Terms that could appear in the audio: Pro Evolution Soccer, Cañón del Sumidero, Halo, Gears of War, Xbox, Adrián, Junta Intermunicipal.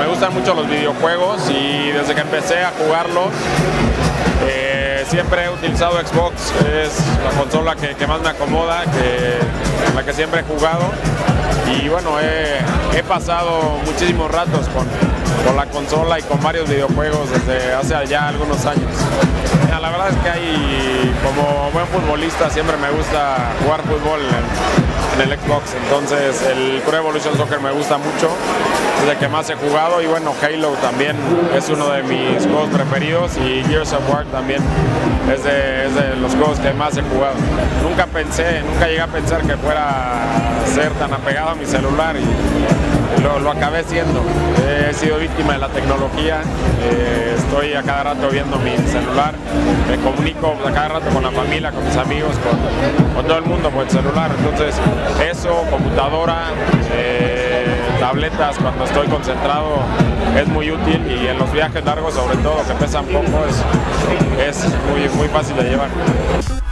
me gustan mucho los videojuegos y desde que empecé a jugarlos siempre he utilizado Xbox, es la consola que más me acomoda, en la que siempre he jugado. Y bueno, he pasado muchísimos ratos con la consola y con varios videojuegos desde hace ya algunos años. La verdad es que como buen futbolista siempre me gusta jugar fútbol en el Xbox, entonces el Pro Evolution Soccer me gusta mucho, es el que más he jugado, y bueno, Halo también es uno de mis juegos preferidos, y Gears of War también es de los juegos que más he jugado. Nunca llegué a pensar que fuera a ser tan apegado a mi celular y lo acabé siendo. He sido víctima de la tecnología, estoy a cada rato viendo mi celular, me comunico a cada rato con la familia, con mis amigos, con todo el mundo por el celular. Entonces eso, computadora, tabletas cuando estoy concentrado es muy útil, y en los viajes largos sobre todo que pesan poco es muy fácil de llevar.